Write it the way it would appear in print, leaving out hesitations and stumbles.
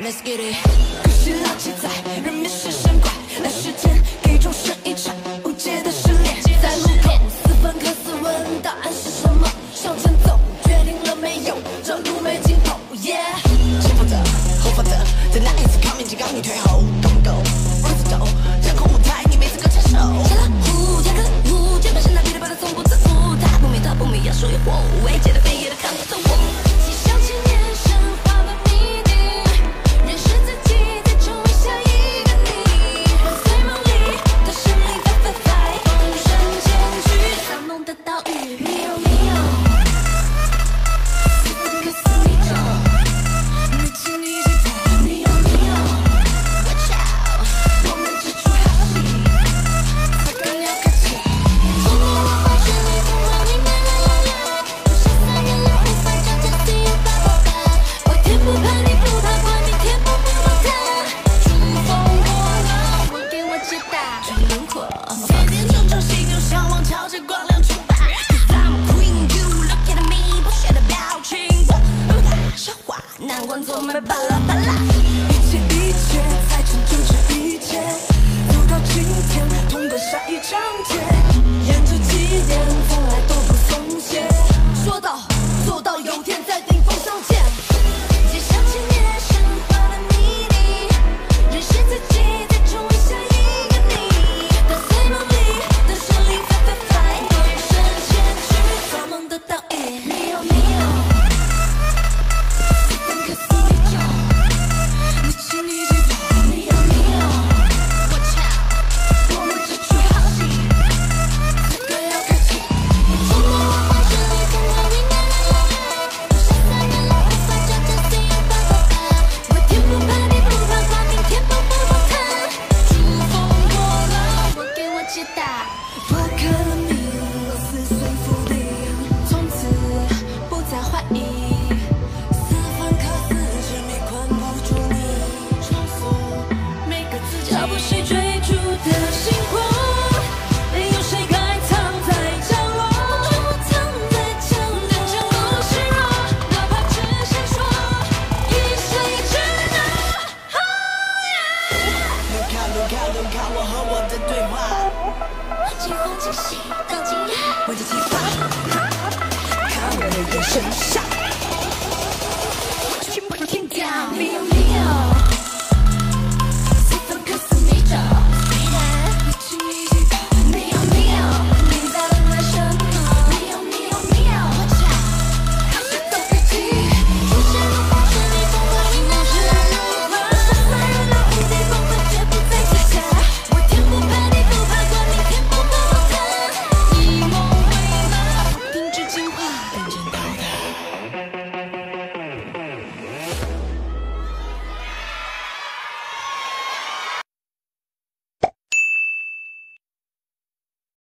Let's get it。 可惜老气在，人面试神怪，来时间给众生一场无解的失恋。在路口四分刻四问，答案是什么？向前走，决定了没有？这路没尽头。Yeah。前方的，后方的，在那一次靠面前刚你退后，够不够？往前走，掌控舞台，你没资格插手。下了舞，跳个舞，肩膀上拿笔的把它从不自负。大不明，大不明，要说一火，未解的非也得看不透。 难关总被巴拉巴拉，一切才成就这一切，走到今天，痛的下一章节，沿着极限从来都不松懈，说到做到，有天在顶峰相见。接想起你神话的谜底，认识自己，再重温下一个你。打碎梦里的旋律，飞，多人生前去造梦的倒影。Leo。 我可你撕碎覆定，从此不再怀疑。四分刻四执迷困不住你，重复每个自己，找不谁追逐的星光。 看我和我的对话，惊慌惊喜到惊讶，为自己发，看我的眼神。